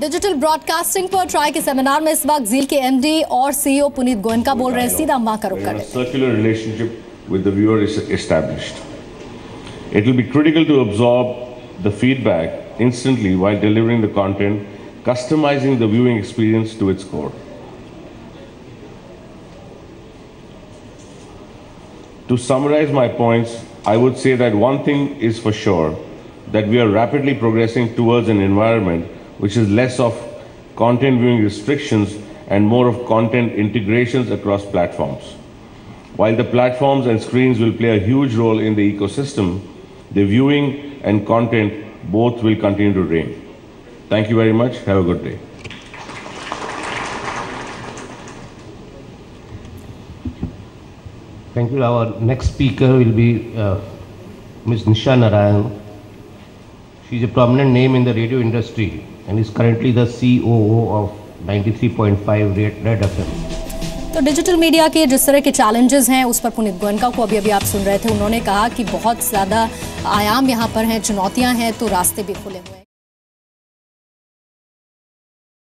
Digital broadcasting पर TRAI के seminar में इस वक्त ज़ील के एमडी और सीईओ पुनीत गोयनका बोल रहे हैं। सीधा मां का रुख कर circular relationship with the viewer is established. It will be critical to absorb the feedback instantly while delivering the content, customising the viewing experience to its core. To summarize my points, I would say that one thing is for sure, that we are rapidly progressing towards an environment which is less of content viewing restrictions and more of content integrations across platforms. While the platforms and screens will play a huge role in the ecosystem, the viewing and content both will continue to reign. Thank you very much. Have a good day. Thank you. Our next speaker will be Ms. Nisha Narayan. She is a prominent name in the radio industry and is currently the COO of 93.5 Red FM. तो digital media के जिस तरह के challenges हैं उस पर पुनीत गोयनका को अभी आप सुन रहे थे। उन्होंने कहा कि बहुत ज़्यादा आयाम यहाँ पर हैं, चुनौतियाँ हैं, तो रास्ते भी खुले हुए हैं।